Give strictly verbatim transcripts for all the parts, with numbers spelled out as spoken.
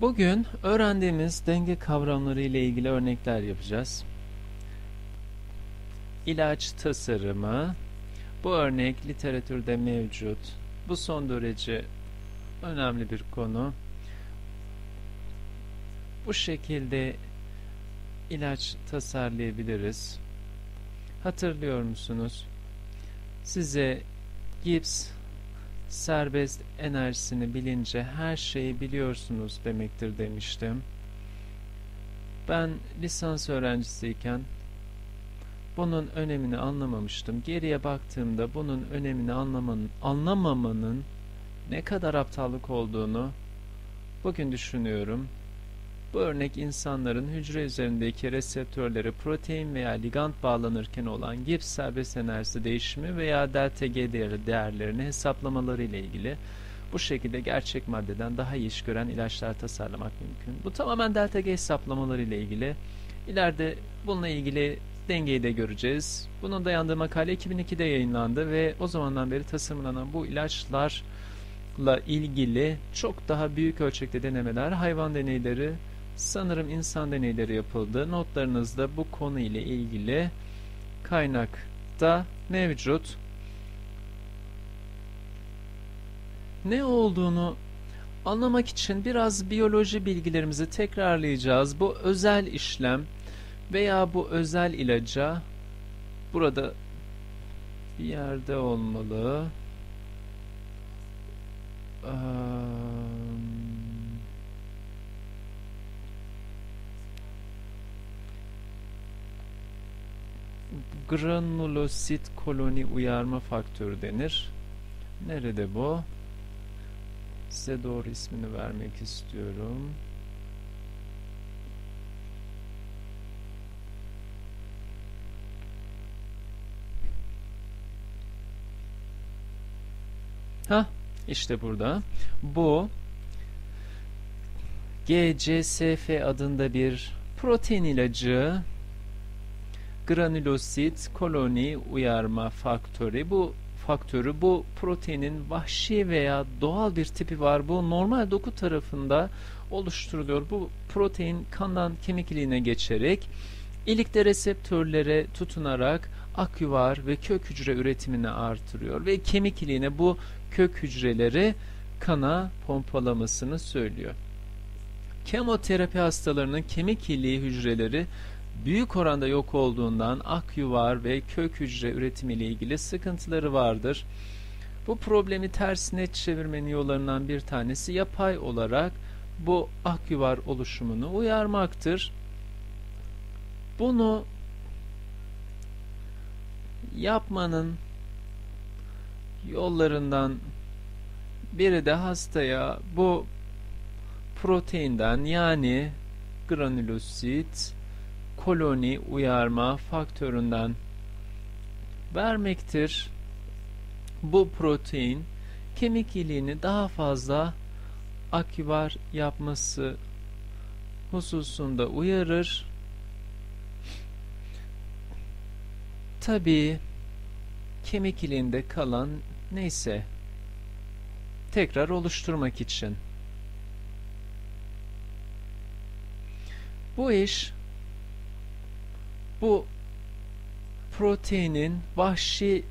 Bugün öğrendiğimiz denge kavramları ile ilgili örnekler yapacağız. İlaç tasarımı, bu örnek literatürde mevcut. Bu son derece önemli bir konu. Bu şekilde ilaç tasarlayabiliriz. Hatırlıyor musunuz? Size Gibbs serbest enerjisini bilince her şeyi biliyorsunuz demektir demiştim. Ben lisans öğrencisiyken bunun önemini anlamamıştım. Geriye baktığımda bunun önemini anlamanın, anlamamanın ne kadar aptallık olduğunu bugün düşünüyorum. Bu örnek insanların hücre üzerindeki reseptörlere protein veya ligand bağlanırken olan Gibbs serbest enerjisi değişimi veya delta G değeri değerlerini hesaplamaları ile ilgili. Bu şekilde gerçek maddeden daha iyi iş gören ilaçlar tasarlamak mümkün. Bu tamamen delta G hesaplamaları ile ilgili. İleride bununla ilgili dengeyi de göreceğiz. Bunun dayandığı makale iki bin iki'de yayınlandı ve o zamandan beri tasarımlanan bu ilaçlarla ilgili çok daha büyük ölçekte denemeler, hayvan deneyleri, sanırım insan deneyleri yapıldı. Notlarınızda bu konu ile ilgili kaynakta mevcut. Ne olduğunu anlamak için biraz biyoloji bilgilerimizi tekrarlayacağız. Bu özel işlem veya bu özel ilaca burada bir yerde olmalı. Ee, Granulosit koloni uyarma faktörü denir. Nerede bu? Size doğru ismini vermek istiyorum. Ha, işte burada. Bu G C S F adında bir protein ilacı. Granulosit koloni uyarma faktörü. Bu faktörü bu proteinin vahşi veya doğal bir tipi var. Bu normal doku tarafında oluşturuluyor. Bu protein kandan kemik iliğine geçerek ilikte reseptörlere tutunarak akyuvar ve kök hücre üretimini artırıyor ve kemik iliğine bu kök hücreleri kana pompalamasını söylüyor. Kemoterapi hastalarının kemik iliği hücreleri büyük oranda yok olduğundan akyuvar ve kök hücre üretimiyle ilgili sıkıntıları vardır. Bu problemi tersine çevirmenin yollarından bir tanesi yapay olarak bu akyuvar oluşumunu uyarmaktır. Bunu yapmanın yollarından biri de hastaya bu proteinden yani granulosit koloni uyarma faktöründen vermektir. Bu protein kemik iliğini daha fazla akyuvar yapması hususunda uyarır. Tabii kemik iliğinde kalan neyse tekrar oluşturmak için. Bu iş bu proteinin vahşi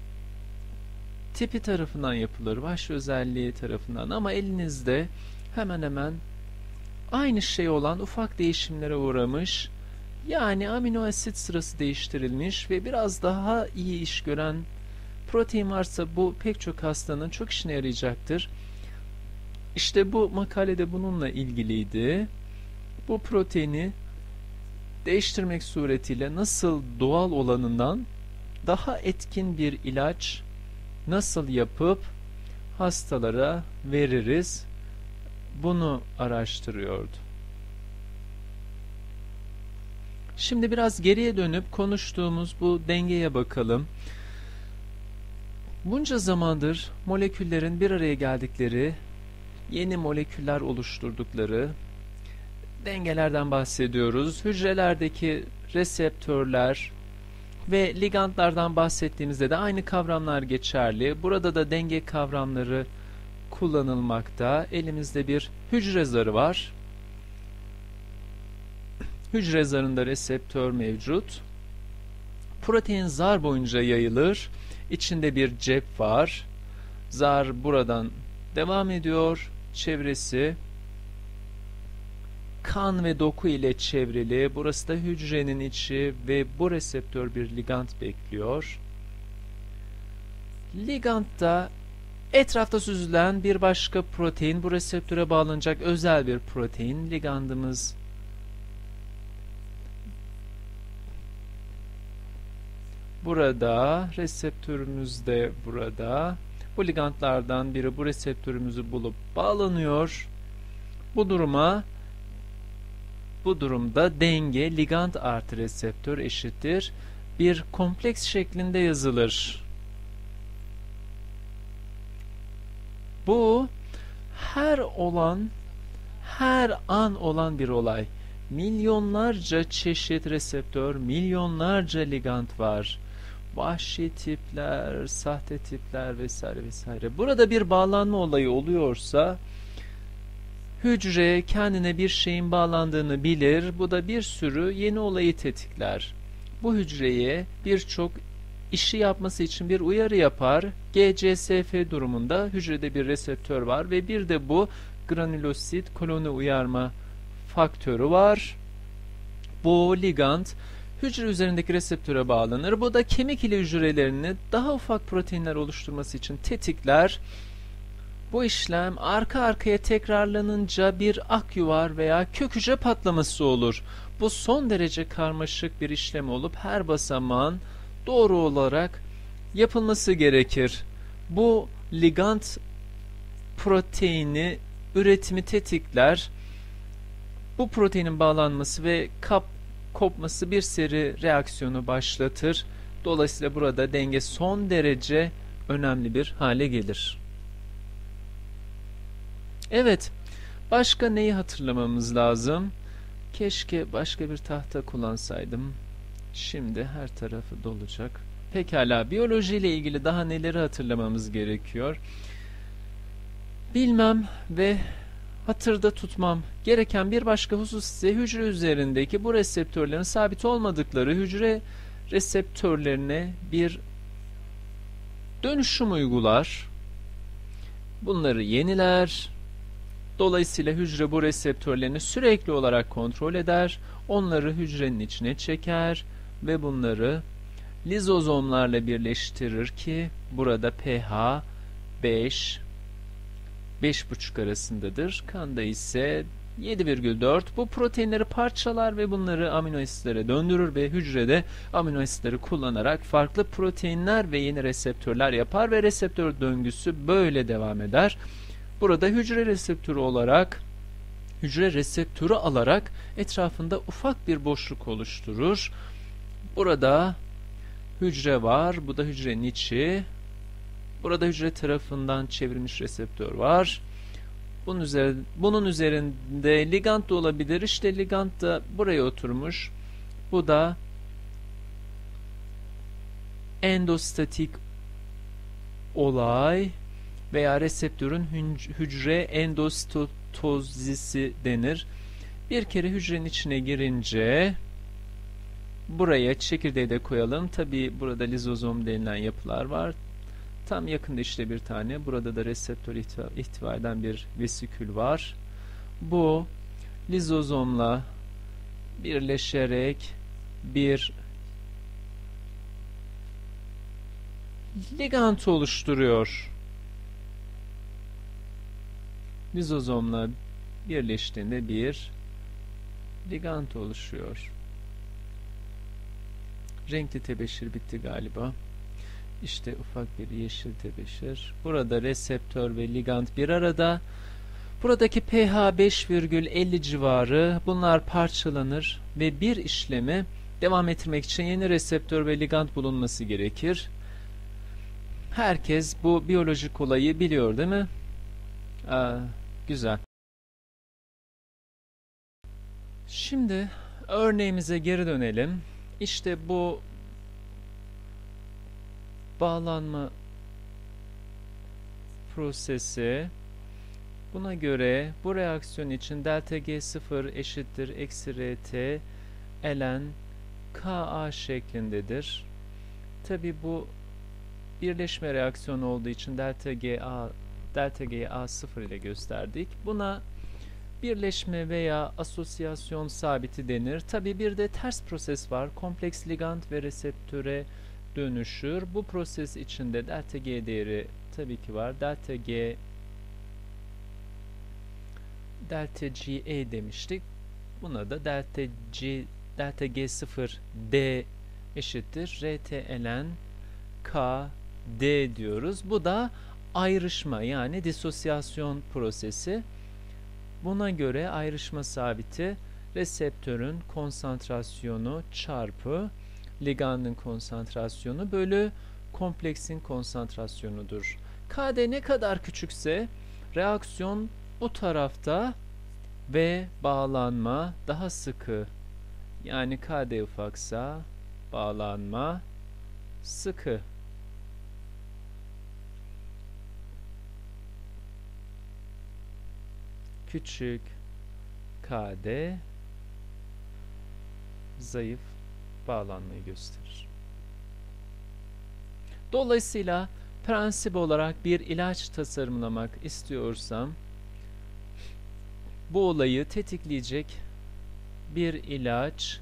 tipi tarafından yapılır, vahşi özelliği tarafından, ama elinizde hemen hemen aynı şey olan ufak değişimlere uğramış, yani amino asit sırası değiştirilmiş ve biraz daha iyi iş gören protein varsa bu pek çok hastanın çok işine yarayacaktır. İşte bu makalede bununla ilgiliydi. Bu proteini değiştirmek suretiyle nasıl doğal olanından daha etkin bir ilaç nasıl yapıp hastalara veririz, bunu araştırıyordu. Şimdi biraz geriye dönüp konuştuğumuz bu dengeye bakalım. Bunca zamandır moleküllerin bir araya geldikleri, yeni moleküller oluşturdukları dengelerden bahsediyoruz. Hücrelerdeki reseptörler ve ligandlardan bahsettiğimizde de aynı kavramlar geçerli. Burada da denge kavramları kullanılmakta. Elimizde bir hücre zarı var. Hücre zarında reseptör mevcut. Protein zar boyunca yayılır. İçinde bir cep var. Zar buradan devam ediyor. Çevresi kan ve doku ile çevrili. Burası da hücrenin içi ve bu reseptör bir ligant bekliyor. Ligantta etrafta süzülen bir başka protein, bu reseptöre bağlanacak özel bir protein. Ligandımız burada, reseptörümüz de burada. Bu ligantlardan biri bu reseptörümüzü bulup bağlanıyor. Bu duruma bu durumda denge ligant artı reseptör eşittir bir kompleks şeklinde yazılır. Bu her olan, her an olan bir olay. Milyonlarca çeşit reseptör, milyonlarca ligant var. Vahşi tipler, sahte tipler vesaire vesaire. Burada bir bağlanma olayı oluyorsa hücre kendine bir şeyin bağlandığını bilir. Bu da bir sürü yeni olayı tetikler. Bu hücreye birçok işi yapması için bir uyarı yapar. G C S F durumunda hücrede bir reseptör var ve bir de bu granulosit koloni uyarma faktörü var. Bu ligant hücre üzerindeki reseptöre bağlanır. Bu da kemik ile hücrelerini daha ufak proteinler oluşturması için tetikler. Bu işlem arka arkaya tekrarlanınca bir akyuvar veya kök hücre patlaması olur. Bu son derece karmaşık bir işlem olup her basamağın doğru olarak yapılması gerekir. Bu ligant proteini üretimi tetikler. Bu proteinin bağlanması ve kap kopması bir seri reaksiyonu başlatır. Dolayısıyla burada denge son derece önemli bir hale gelir. Evet, başka neyi hatırlamamız lazım? Keşke başka bir tahta kullansaydım. Şimdi her tarafı dolacak. Pekala, biyoloji ile ilgili daha neleri hatırlamamız gerekiyor? Bilmem ve hatırda tutmam gereken bir başka husus ise hücre üzerindeki bu reseptörlerin sabit olmadıkları, hücre reseptörlerine bir dönüşüm uygular. Bunları yeniler. Dolayısıyla hücre bu reseptörlerini sürekli olarak kontrol eder, onları hücrenin içine çeker ve bunları lizozomlarla birleştirir ki burada pH beş beş buçuk arasındadır. Kanda ise yedi virgül dört. Bu proteinleri parçalar ve bunları amino asitlere döndürür ve hücrede amino asitleri kullanarak farklı proteinler ve yeni reseptörler yapar ve reseptör döngüsü böyle devam eder. Burada hücre reseptörü olarak, hücre reseptörü alarak etrafında ufak bir boşluk oluşturur. Burada hücre var, bu da hücrenin içi. Burada hücre tarafından çevrilmiş reseptör var. Bunun, üzeri, bunun üzerinde ligant da olabilir. İşte ligant da buraya oturmuş. Bu da endostatik olay veya reseptörün hücre endositozisi denir. Bir kere hücrenin içine girince buraya çekirdeği de koyalım. Tabii burada lizozom denilen yapılar var. Tam yakında işte bir tane. Burada da reseptör ihtiva eden bir vesikül var. Bu lizozomla birleşerek bir ligant oluşturuyor. Lizozomla birleştiğinde bir ligant oluşuyor. Renkli tebeşir bitti galiba. İşte ufak bir yeşil tebeşir. Burada reseptör ve ligant bir arada. Buradaki pH beş virgül elli civarı. Bunlar parçalanır ve bir işlemi devam ettirmek için yeni reseptör ve ligant bulunması gerekir. Herkes bu biyolojik olayı biliyor, değil mi? Aa, güzel. Şimdi örneğimize geri dönelim. İşte bu bağlanma prosesi. Buna göre bu reaksiyon için delta G sıfır eşittir eksi R T ln Ka şeklindedir. Tabi bu birleşme reaksiyonu olduğu için delta Ga delta Ga sıfır ile gösterdik. Buna birleşme veya asosiyasyon sabiti denir. Tabi bir de ters proses var. Kompleks ligand ve reseptöre dönüşür. Bu proses içinde delta G değeri tabii ki var. Delta G delta G E demiştik. Buna da delta G delta G sıfır D eşittir R T ln K D diyoruz. Bu da ayrışma yani disosyasyon prosesi. Buna göre ayrışma sabiti reseptörün konsantrasyonu çarpı ligandın konsantrasyonu bölü kompleksin konsantrasyonudur. Kd ne kadar küçükse reaksiyon bu tarafta ve bağlanma daha sıkı. Yani Kd ufaksa bağlanma sıkı. Küçük Kd zayıf bağlanmayı gösterir. Dolayısıyla prensip olarak bir ilaç tasarımlamak istiyorsam bu olayı tetikleyecek bir ilaç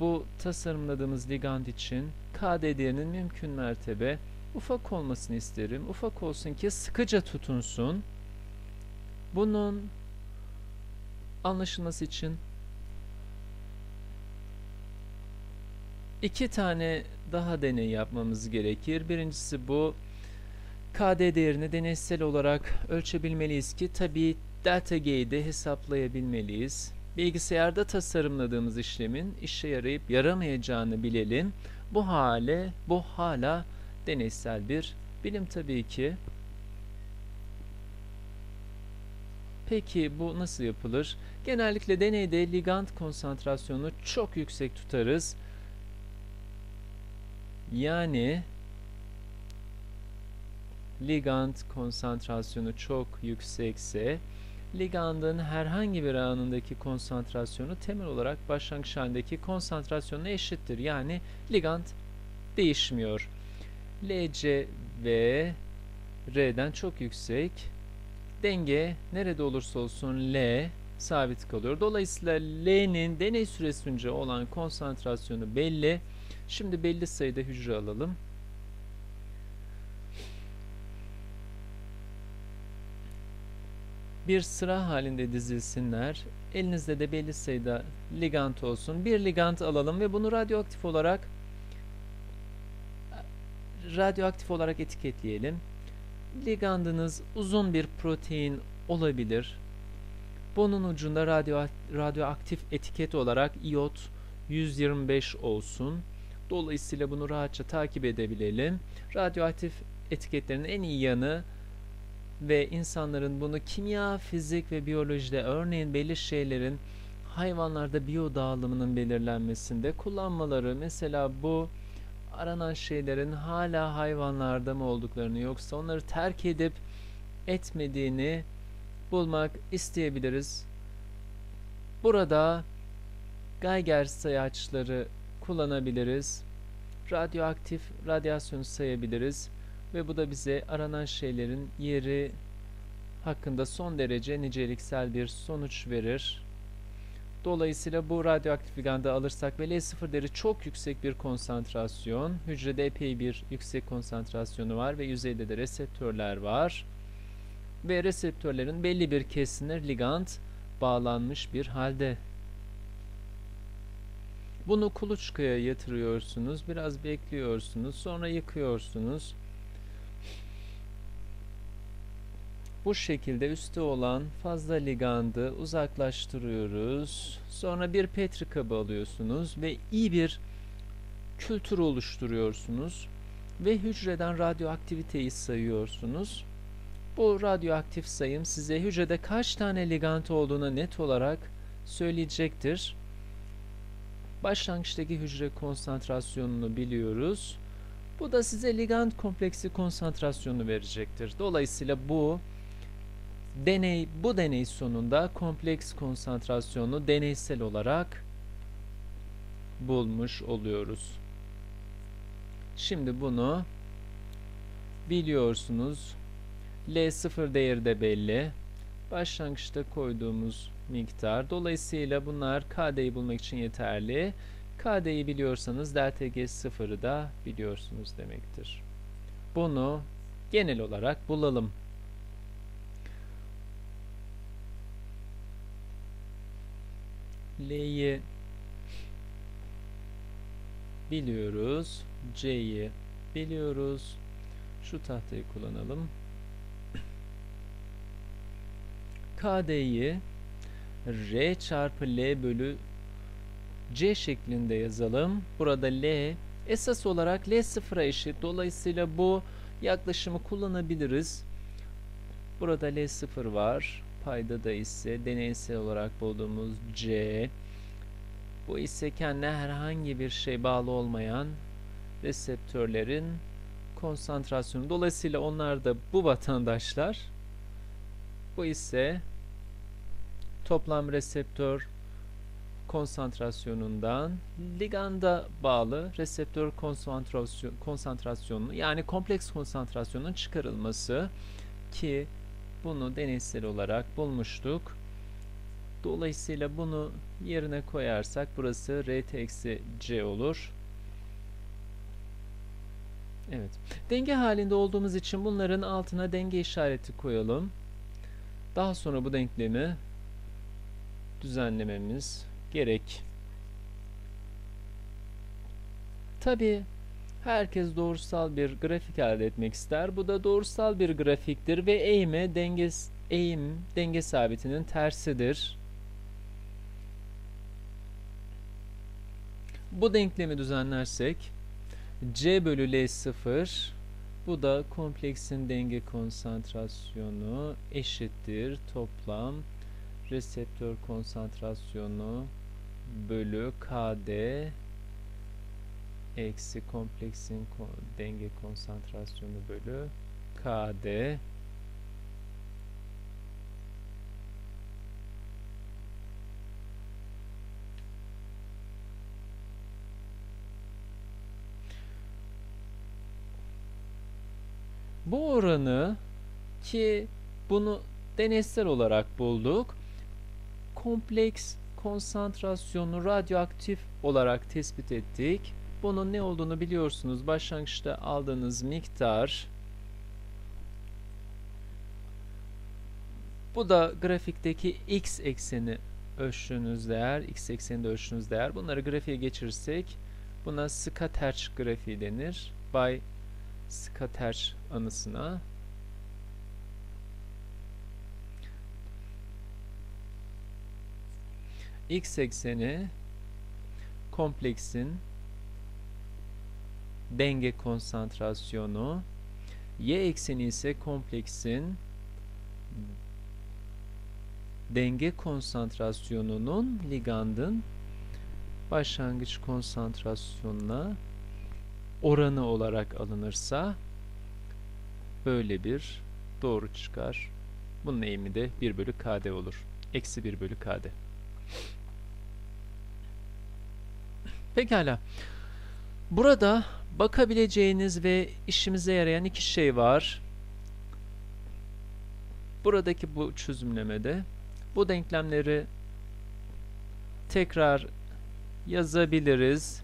bu tasarımladığımız ligand için Kd değerinin mümkün mertebe ufak olmasını isterim. Ufak olsun ki sıkıca tutunsun. Bunun anlaşılması için iki tane daha deney yapmamız gerekir. Birincisi bu. Kd değerini deneysel olarak ölçebilmeliyiz ki tabii delta G'yi de hesaplayabilmeliyiz. Bilgisayarda tasarımladığımız işlemin işe yarayıp yaramayacağını bilelim. Bu hale, bu hala deneysel bir bilim tabii ki. Peki bu nasıl yapılır? Genellikle deneyde ligand konsantrasyonunu çok yüksek tutarız. Yani ligand konsantrasyonu çok yüksekse ligandın herhangi bir anındaki konsantrasyonu temel olarak başlangıç halindeki konsantrasyonuna eşittir. Yani ligand değişmiyor. L C V R'den çok yüksek. Denge nerede olursa olsun L sabit kalıyor. Dolayısıyla L'nin deney süresince olan konsantrasyonu belli. Şimdi belli sayıda hücre alalım. Bir sıra halinde dizilsinler. Elinizde de belli sayıda ligand olsun. Bir ligand alalım ve bunu radyoaktif olarak radyoaktif olarak etiketleyelim. Ligandınız uzun bir protein olabilir. Bunun ucunda radyo, radyoaktif etiket olarak iot yüz yirmi beş olsun. Dolayısıyla bunu rahatça takip edebilelim. Radyoaktif etiketlerin en iyi yanı ve insanların bunu kimya, fizik ve biyolojide örneğin belli şeylerin hayvanlarda biyo dağılımının belirlenmesinde kullanmaları. Mesela bu aranan şeylerin hala hayvanlarda mı olduklarını yoksa onları terk edip etmediğini bulmak isteyebiliriz. Burada Geiger sayaçları kullanabiliriz. Radyoaktif radyasyonu sayabiliriz. Ve bu da bize aranan şeylerin yeri hakkında son derece niceliksel bir sonuç verir. Dolayısıyla bu radyoaktif ligandı alırsak ve L sıfır değeri çok yüksek bir konsantrasyon. Hücrede epey bir yüksek konsantrasyonu var ve yüzeyde de reseptörler var. Ve reseptörlerin belli bir kesimine ligand bağlanmış bir halde. Bunu kuluçkaya yatırıyorsunuz, biraz bekliyorsunuz, sonra yıkıyorsunuz. Bu şekilde üstte olan fazla ligandı uzaklaştırıyoruz. Sonra bir petri kabı alıyorsunuz ve iyi bir kültür oluşturuyorsunuz. Ve hücreden radyoaktiviteyi sayıyorsunuz. Bu radyoaktif sayım size hücrede kaç tane ligand olduğuna net olarak söyleyecektir. Başlangıçtaki hücre konsantrasyonunu biliyoruz. Bu da size ligand kompleksi konsantrasyonunu verecektir. Dolayısıyla bu Deney, bu deney sonunda kompleks konsantrasyonunu deneysel olarak bulmuş oluyoruz. Şimdi bunu biliyorsunuz. L sıfır değeri de belli. Başlangıçta koyduğumuz miktar. Dolayısıyla bunlar K D'yi bulmak için yeterli. K D'yi biliyorsanız delta G sıfırı da biliyorsunuz demektir. Bunu genel olarak bulalım. L'yi biliyoruz. C'yi biliyoruz. Şu tahtayı kullanalım. K D'yi R çarpı L bölü C şeklinde yazalım. Burada L esas olarak L sıfıra eşit. Dolayısıyla bu yaklaşımı kullanabiliriz. Burada L sıfır var. Payda da ise deneysel olarak bulduğumuz C. Bu ise kendine herhangi bir şey bağlı olmayan reseptörlerin konsantrasyonu. Dolayısıyla onlar da bu vatandaşlar. Bu ise toplam reseptör konsantrasyonundan liganda bağlı reseptör konsantrasyon, konsantrasyonunu yani kompleks konsantrasyonun çıkarılması ki bunu deneysel olarak bulmuştuk. Dolayısıyla bunu yerine koyarsak burası R T eksi C olur. Evet. Denge halinde olduğumuz için bunların altına denge işareti koyalım. Daha sonra bu denklemi düzenlememiz gerek. Tabii herkes doğrusal bir grafik elde etmek ister. Bu da doğrusal bir grafiktir ve eğime denge, eğim denge sabitinin tersidir. Bu denklemi düzenlersek C bölü L sıfır, bu da kompleksin denge konsantrasyonu eşittir toplam reseptör konsantrasyonu bölü K D eksi kompleksin denge konsantrasyonu bölü K D. Bu oranı ki bunu deneysel olarak bulduk. Kompleks konsantrasyonu radyoaktif olarak tespit ettik. Bunun ne olduğunu biliyorsunuz. Başlangıçta aldığınız miktar. Bu da grafikteki x ekseni ölçtüğünüz değer, x ekseni de ölçtüğünüz değer. Bunları grafiğe geçirirsek buna scatter grafiği denir. By scatter anısına. X ekseni kompleksin denge konsantrasyonu, y ekseni ise kompleksin denge konsantrasyonunun ligandın başlangıç konsantrasyonuna oranı olarak alınırsa böyle bir doğru çıkar. Bunun eğimi de bir bölü K D olur. Eksi bir bölü K D. Pekala. Burada bakabileceğiniz ve işimize yarayan iki şey var. Buradaki bu çözümlemede bu denklemleri tekrar yazabiliriz.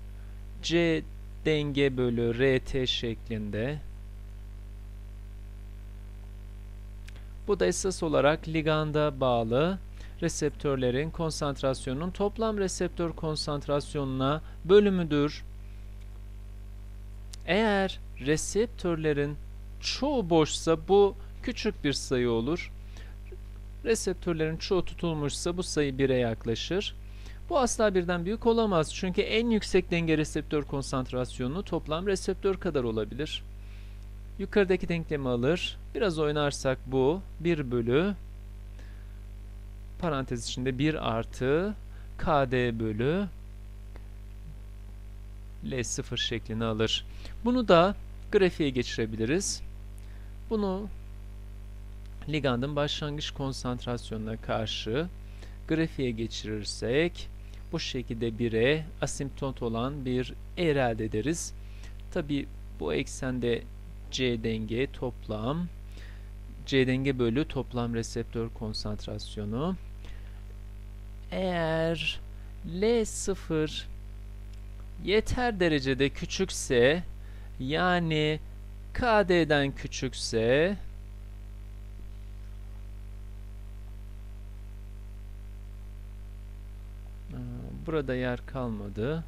C denge bölü R T şeklinde. Bu da esas olarak liganda bağlı reseptörlerin konsantrasyonunun toplam reseptör konsantrasyonuna bölümüdür. Eğer reseptörlerin çoğu boşsa bu küçük bir sayı olur. Reseptörlerin çoğu tutulmuşsa bu sayı bire yaklaşır. Bu asla birden büyük olamaz. Çünkü en yüksek denge reseptör konsantrasyonu toplam reseptör kadar olabilir. Yukarıdaki denklemi alır. Biraz oynarsak bu bir bölü parantez içinde bir artı K D bölü L sıfır şeklini alır. Bunu da grafiğe geçirebiliriz. Bunu ligandın başlangıç konsantrasyonuna karşı grafiğe geçirirsek Bu şekilde bire asimptot olan bir eğri elde ederiz. Tabi bu eksende C denge toplam, C denge bölü toplam reseptör konsantrasyonu. Eğer L sıfır yeter derecede küçükse, yani K D'den küçükse, burada yer kalmadı.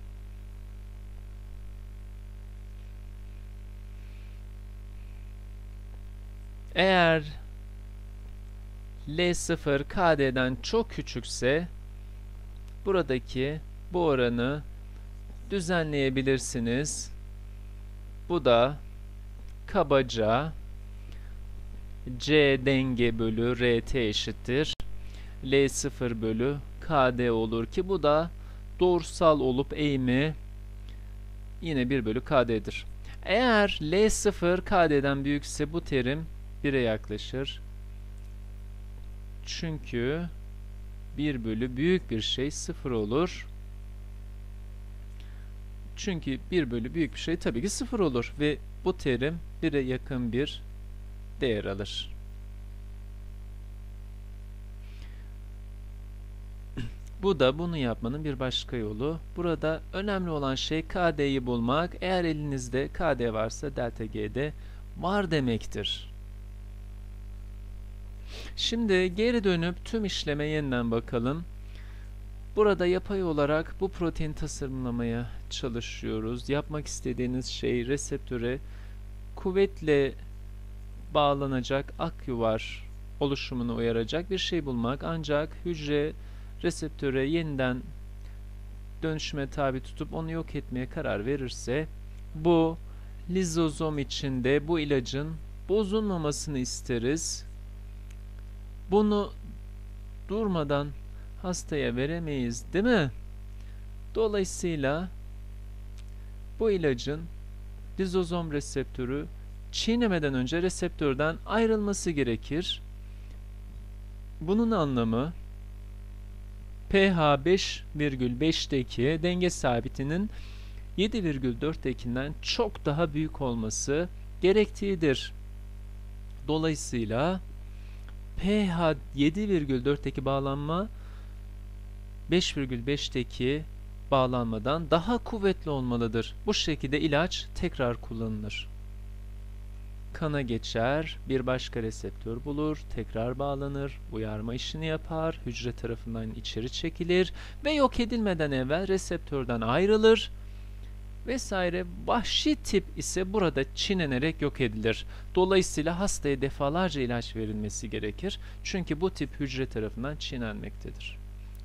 Eğer L sıfır K D'den çok küçükse buradaki bu oranı düzenleyebilirsiniz. Bu da kabaca C denge bölü R T eşittir L sıfır bölü K D olur ki bu da doğrusal olup eğimi yine bir bölü K D'dir. Eğer L sıfır K D'den büyükse bu terim bire yaklaşır. Çünkü bir bölü büyük bir şey sıfır olur. Çünkü bir bölü büyük bir şey tabii ki sıfır olur ve bu terim bire yakın bir değer alır. Bu da bunu yapmanın bir başka yolu. Burada önemli olan şey K D'yi bulmak. Eğer elinizde K D varsa delta G'de var demektir. Şimdi geri dönüp tüm işleme yeniden bakalım. Burada yapay olarak bu protein tasarımlamaya çalışıyoruz. Yapmak istediğiniz şey reseptöre kuvvetle bağlanacak akyuvar oluşumunu uyaracak bir şey bulmak. Ancak hücre reseptöre yeniden dönüşüme tabi tutup onu yok etmeye karar verirse, bu lizozom içinde bu ilacın bozulmamasını isteriz. Bunu durmadan hastaya veremeyiz, değil mi? Dolayısıyla bu ilacın lizozom reseptörü çiğnemeden önce reseptörden ayrılması gerekir. Bunun anlamı pH beş virgül beş'teki denge sabitinin yedi virgül dört'tekinden çok daha büyük olması gerektiğidir. Dolayısıyla pH yedi virgül dört'teki bağlanma beş virgül beş'teki bağlanmadan daha kuvvetli olmalıdır. Bu şekilde ilaç tekrar kullanılır. Kana geçer, bir başka reseptör bulur, tekrar bağlanır, uyarma işini yapar, hücre tarafından içeri çekilir ve yok edilmeden evvel reseptörden ayrılır vesaire. Vahşi tip ise burada çiğnenerek yok edilir. Dolayısıyla hastaya defalarca ilaç verilmesi gerekir. Çünkü bu tip hücre tarafından çiğnenmektedir.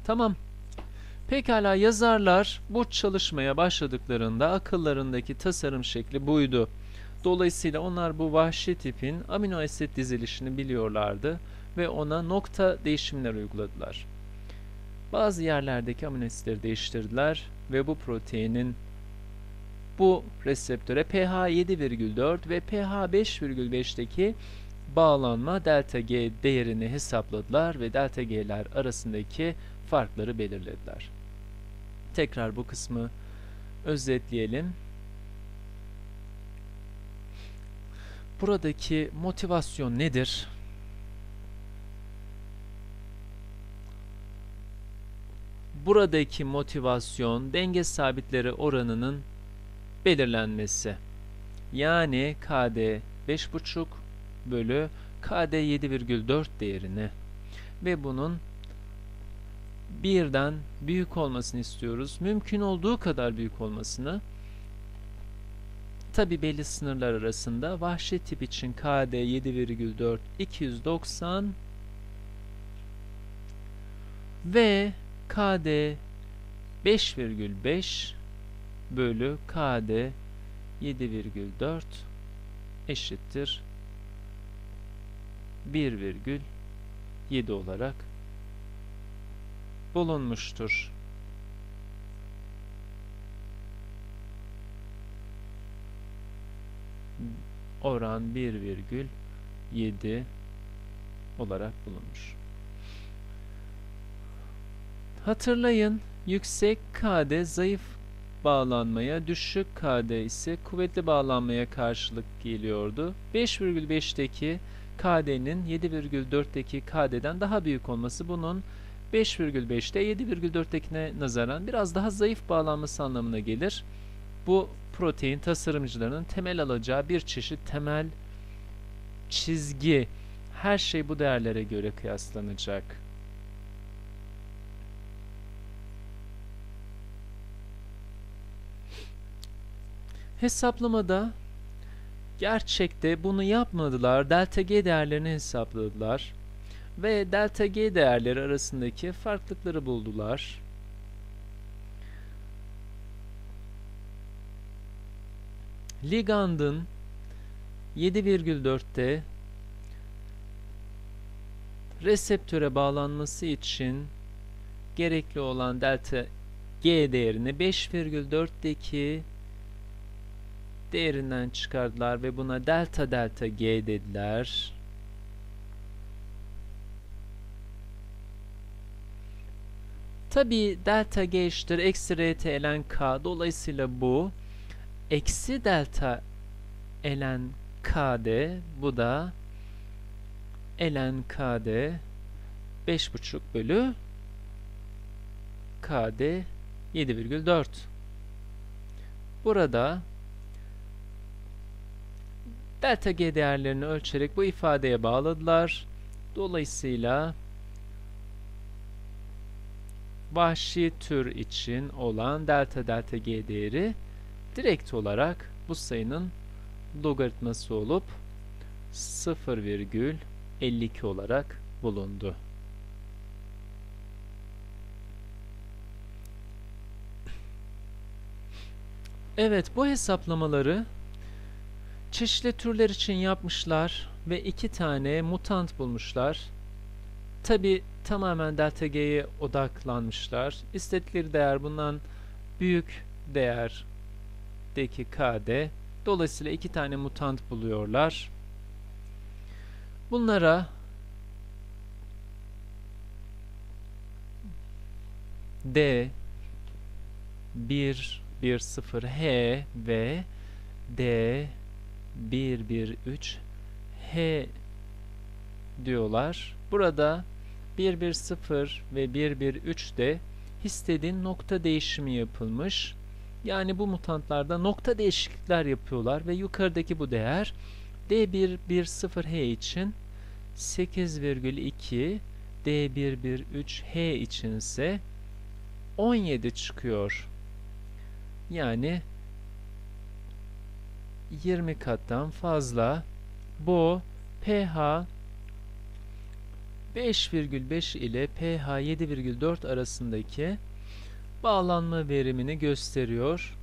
Tamam. Pekala, yazarlar bu çalışmaya başladıklarında akıllarındaki tasarım şekli buydu. Dolayısıyla onlar bu vahşi tipin amino asit dizilişini biliyorlardı ve ona nokta değişimler uyguladılar. Bazı yerlerdeki amino asitleri değiştirdiler ve bu proteinin bu reseptöre pH yedi virgül dört ve pH beş virgül beş'teki bağlanma delta G değerini hesapladılar ve delta G'ler arasındaki farkları belirlediler. Tekrar bu kısmı özetleyelim. Buradaki motivasyon nedir? Buradaki motivasyon denge sabitleri oranının belirlenmesi. Yani K D beş virgül beş bölü K D yedi virgül dört değerini ve bunun birden büyük olmasını istiyoruz. Mümkün olduğu kadar büyük olmasını. Tabi belli sınırlar arasında. Vahşi tip için K D yedi virgül dört iki yüz doksan ve K D beş virgül beş bölü K D yedi virgül dört eşittir bir virgül yedi olarak bulunmuştur. Oran bir virgül yedi olarak bulunmuş. Hatırlayın, Yüksek Kd zayıf bağlanmaya, düşük Kd ise kuvvetli bağlanmaya karşılık geliyordu. beş virgül beş'teki Kd'nin yedi virgül dört'teki Kd'den daha büyük olması bunun beş virgül beş'te yedi virgül dört'tekine nazaran biraz daha zayıf bağlanması anlamına gelir. Bu protein tasarımcılarının temel alacağı bir çeşit temel çizgi. Her şey bu değerlere göre kıyaslanacak. Hesaplamada gerçekte bunu yapmadılar. Delta G değerlerini hesapladılar ve delta G değerleri arasındaki farklılıkları buldular. Ligandın yedi virgül dört'te reseptöre bağlanması için gerekli olan delta G değerini beş virgül dört'teki değerinden çıkardılar ve buna delta delta G dediler. Tabi delta G eşittir eksi rt ln k, dolayısıyla bu eksi delta ln kd, bu da ln kd beş virgül beş bölü kd yedi virgül dört. Burada delta G değerlerini ölçerek bu ifadeye bağladılar. Dolayısıyla vahşi tür için olan delta delta G değeri direkt olarak bu sayının logaritması olup sıfır virgül elli iki olarak bulundu. Evet, bu hesaplamaları çeşitli türler için yapmışlar ve iki tane mutant bulmuşlar. Tabi tamamen delta G'ye odaklanmışlar. İstedikleri değer bundan büyük değerdeki Kd. Dolayısıyla iki tane mutant buluyorlar. Bunlara D bir on H ve D bir on üç H diyorlar. Burada bir on ve bir on üç'te histidin nokta değişimi yapılmış. Yani bu mutantlarda nokta değişiklikler yapıyorlar ve yukarıdaki bu değer D bir on H için sekiz virgül iki, D bir on üç H için ise on yedi çıkıyor. Yani yirmi kattan fazla. Bu pH beş virgül beş ile pH yedi virgül dört arasındaki bağlanma verimini gösteriyor.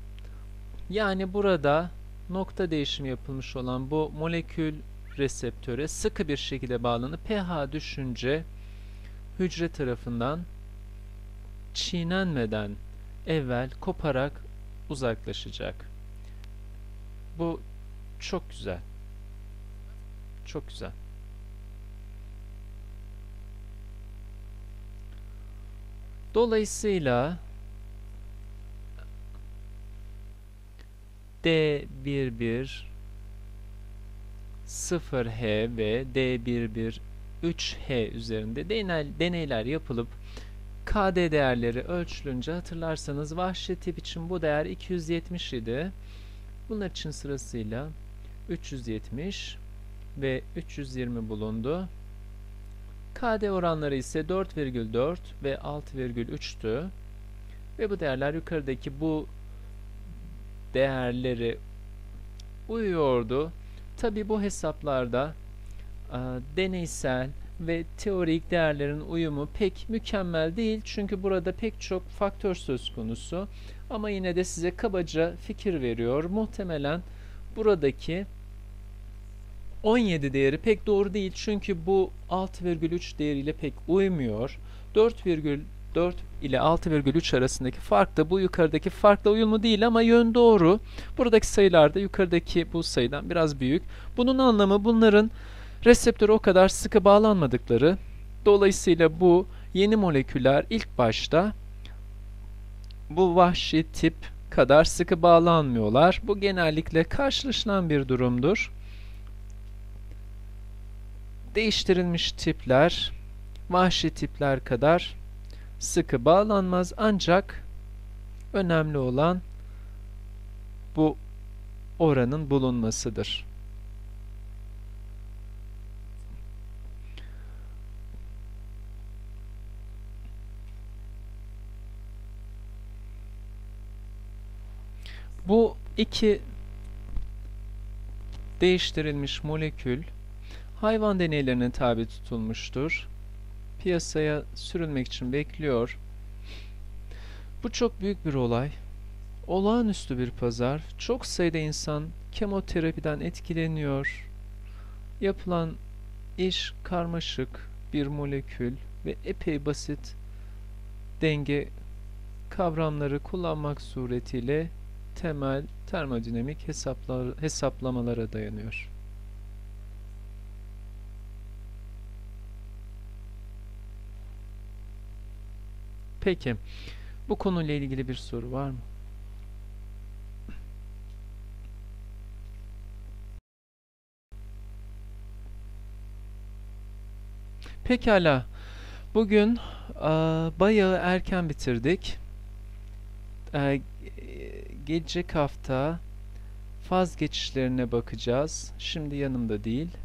Yani burada nokta değişimi yapılmış olan bu molekül reseptöre sıkı bir şekilde bağlanıp pH düşünce hücre tarafından çiğnenmeden evvel koparak uzaklaşacak. Bu çok güzel. Çok güzel. Dolayısıyla D bir on H ve D bir on üç H üzerinde deneyler yapılıp Kd değerleri ölçülünce, hatırlarsanız vahşi tip için bu değer iki yüz yetmiş idi. Bunlar için sırasıyla üç yüz yetmiş ve üç yüz yirmi bulundu. Kd oranları ise dört virgül dört ve altı virgül üç'tü. Ve bu değerler yukarıdaki bu değerleri uyuyordu. Tabi bu hesaplarda e, deneysel ve teorik değerlerin uyumu pek mükemmel değil. Çünkü burada pek çok faktör söz konusu. Ama yine de size kabaca fikir veriyor. Muhtemelen buradaki on yedi değeri pek doğru değil. Çünkü bu altı virgül üç değeriyle pek uymuyor. dört virgül dört ile altı virgül üç arasındaki fark da bu yukarıdaki farkla uyumlu değil ama yön doğru. Buradaki sayılar da yukarıdaki bu sayıdan biraz büyük. Bunun anlamı bunların reseptöre o kadar sıkı bağlanmadıkları. Dolayısıyla bu yeni moleküller ilk başta bu vahşi tip kadar sıkı bağlanmıyorlar. Bu genellikle karşılaşılan bir durumdur. Değiştirilmiş tipler vahşi tipler kadar sıkı bağlanmaz, ancak önemli olan bu oranın bulunmasıdır. Bu iki değiştirilmiş molekül hayvan deneylerine tabi tutulmuştur. Piyasaya sürülmek için bekliyor. Bu çok büyük bir olay. Olağanüstü bir pazar. Çok sayıda insan kemoterapiden etkileniyor. Yapılan iş karmaşık bir molekül ve epey basit denge kavramları kullanmak suretiyle temel termodinamik hesaplar, hesaplamalara dayanıyor. Peki, bu konuyla ilgili bir soru var mı? Pekala, bugün a, bayağı erken bitirdik. E, gelecek hafta faz geçişlerine bakacağız. Şimdi yanımda değil.